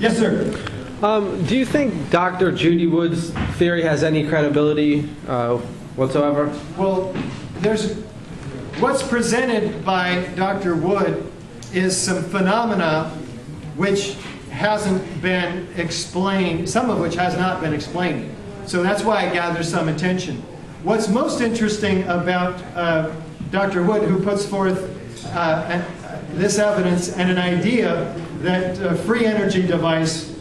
Yes, sir. Do you think Dr. Judy Wood's theory has any credibility whatsoever? Well, what's presented by Dr. Wood is some phenomena which hasn't been explained, some of which has not been explained. So that's why it gathers some attention. What's most interesting about Dr. Wood, who puts forth this evidence and an idea that a free energy device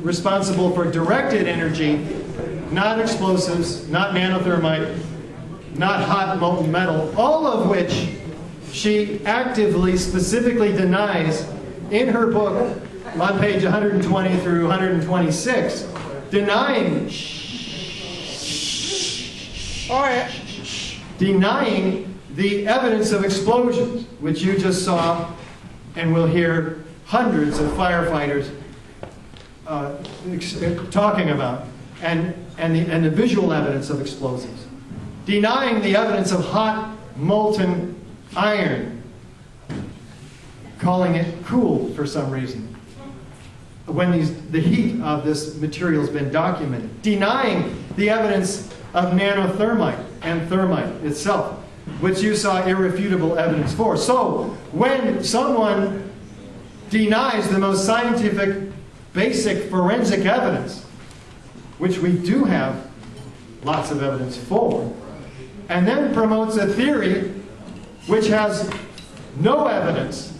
responsible for directed energy, not explosives, not nanothermite, not hot molten metal, all of which she actively, specifically denies in her book on page 120 through 126, denying the evidence of explosions, which you just saw, and we'll hear hundreds of firefighters talking about, and the visual evidence of explosives, denying the evidence of hot molten iron, calling it cool for some reason, when the heat of this material has been documented, denying the evidence of nanothermite and thermite itself, which you saw irrefutable evidence for. So when someone denies the most scientific, basic forensic evidence, which we do have lots of evidence for, and then promotes a theory which has no evidence,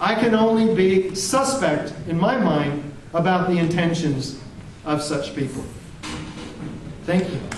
I can only be suspect, in my mind, about the intentions of such people. Thank you.